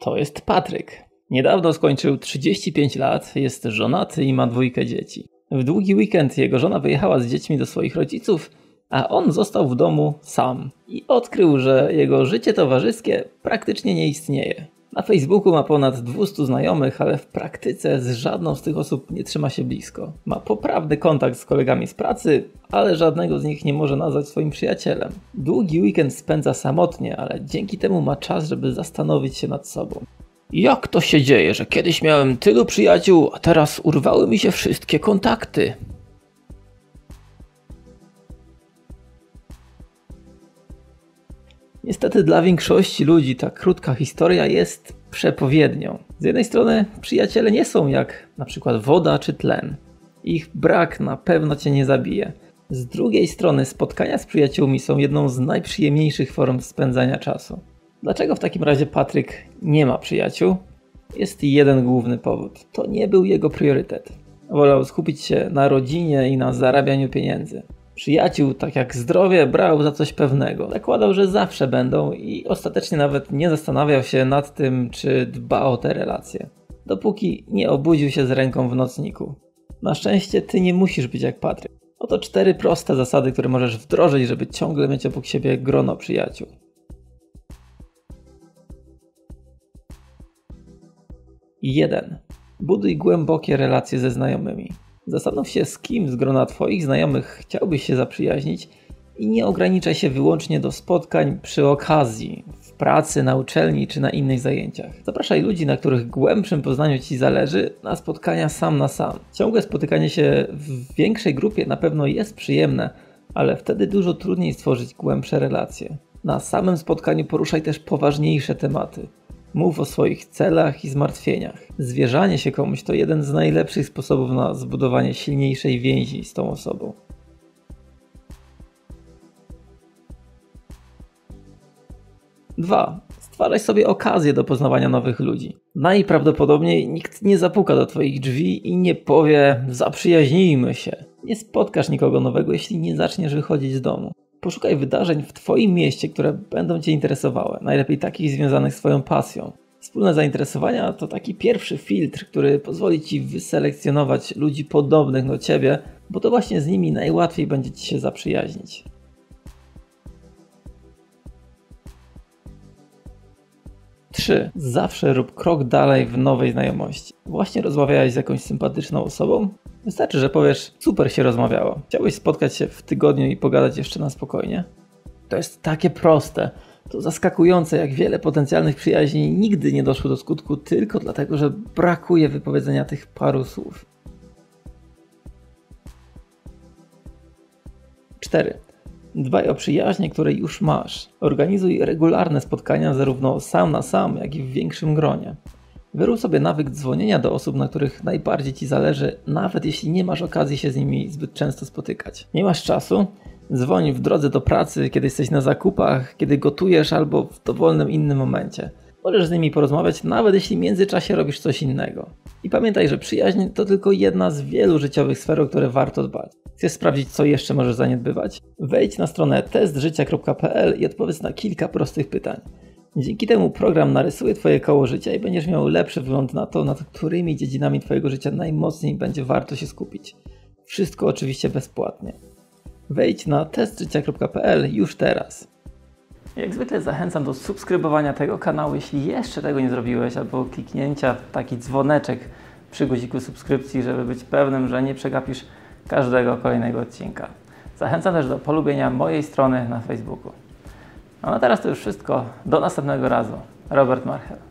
to jest Patryk. Niedawno skończył 35 lat, jest żonaty i ma 2 dzieci. W długi weekend jego żona wyjechała z dziećmi do swoich rodziców, a on został w domu sam i odkrył, że jego życie towarzyskie praktycznie nie istnieje. Na Facebooku ma ponad 200 znajomych, ale w praktyce z żadną z tych osób nie trzyma się blisko. Ma poprawny kontakt z kolegami z pracy, ale żadnego z nich nie może nazwać swoim przyjacielem. Długi weekend spędza samotnie, ale dzięki temu ma czas, żeby zastanowić się nad sobą. Jak to się dzieje, że kiedyś miałem tylu przyjaciół, a teraz urwały mi się wszystkie kontakty? Niestety dla większości ludzi ta krótka historia jest przepowiednią. Z jednej strony przyjaciele nie są jak na przykład woda czy tlen. Ich brak na pewno cię nie zabije. Z drugiej strony spotkania z przyjaciółmi są jedną z najprzyjemniejszych form spędzania czasu. Dlaczego w takim razie Patryk nie ma przyjaciół? Jest jeden główny powód. To nie był jego priorytet. Wolał skupić się na rodzinie i na zarabianiu pieniędzy. Przyjaciół, tak jak zdrowie, brał za coś pewnego. Zakładał, że zawsze będą i ostatecznie nawet nie zastanawiał się nad tym, czy dba o te relacje. Dopóki nie obudził się z ręką w nocniku. Na szczęście ty nie musisz być jak Patryk. Oto 4 proste zasady, które możesz wdrożyć, żeby ciągle mieć obok siebie grono przyjaciół. Jeden. Buduj głębokie relacje ze znajomymi. Zastanów się, z kim z grona twoich znajomych chciałbyś się zaprzyjaźnić i nie ograniczaj się wyłącznie do spotkań przy okazji, w pracy, na uczelni czy na innych zajęciach. Zapraszaj ludzi, na których głębszym poznaniu ci zależy, na spotkania sam na sam. Ciągłe spotykanie się w większej grupie na pewno jest przyjemne, ale wtedy dużo trudniej stworzyć głębsze relacje. Na samym spotkaniu poruszaj też poważniejsze tematy. Mów o swoich celach i zmartwieniach. Zwierzanie się komuś to jeden z najlepszych sposobów na zbudowanie silniejszej więzi z tą osobą. 2. Stwarzaj sobie okazję do poznawania nowych ludzi. Najprawdopodobniej nikt nie zapuka do twoich drzwi i nie powie zaprzyjaźnijmy się. Nie spotkasz nikogo nowego, jeśli nie zaczniesz wychodzić z domu. Poszukaj wydarzeń w twoim mieście, które będą cię interesowały, najlepiej takich związanych z twoją pasją. Wspólne zainteresowania to taki pierwszy filtr, który pozwoli ci wyselekcjonować ludzi podobnych do ciebie, bo to właśnie z nimi najłatwiej będzie ci się zaprzyjaźnić. 3. Zawsze rób krok dalej w nowej znajomości. Właśnie rozmawiałeś z jakąś sympatyczną osobą? Wystarczy, że powiesz, super się rozmawiało. Chciałbyś spotkać się w tygodniu i pogadać jeszcze na spokojnie? To jest takie proste. To zaskakujące, jak wiele potencjalnych przyjaźni nigdy nie doszło do skutku tylko dlatego, że brakuje wypowiedzenia tych paru słów. 4. Dbaj o przyjaźnie, które już masz. Organizuj regularne spotkania zarówno sam na sam, jak i w większym gronie. Wyrób sobie nawyk dzwonienia do osób, na których najbardziej ci zależy, nawet jeśli nie masz okazji się z nimi zbyt często spotykać. Nie masz czasu? Dzwoń w drodze do pracy, kiedy jesteś na zakupach, kiedy gotujesz albo w dowolnym innym momencie. Możesz z nimi porozmawiać, nawet jeśli w międzyczasie robisz coś innego. I pamiętaj, że przyjaźń to tylko jedna z wielu życiowych sfer, o które warto dbać. Chcesz sprawdzić, co jeszcze możesz zaniedbywać? Wejdź na stronę testżycia.pl i odpowiedz na kilka prostych pytań. Dzięki temu program narysuje twoje koło życia i będziesz miał lepszy wygląd na to, nad którymi dziedzinami twojego życia najmocniej będzie warto się skupić. Wszystko oczywiście bezpłatnie. Wejdź na testżycia.pl już teraz. Jak zwykle zachęcam do subskrybowania tego kanału, jeśli jeszcze tego nie zrobiłeś, albo kliknięcia w taki dzwoneczek przy guziku subskrypcji, żeby być pewnym, że nie przegapisz każdego kolejnego odcinka. Zachęcam też do polubienia mojej strony na Facebooku. No a teraz to już wszystko. Do następnego razu. Robert Marchel.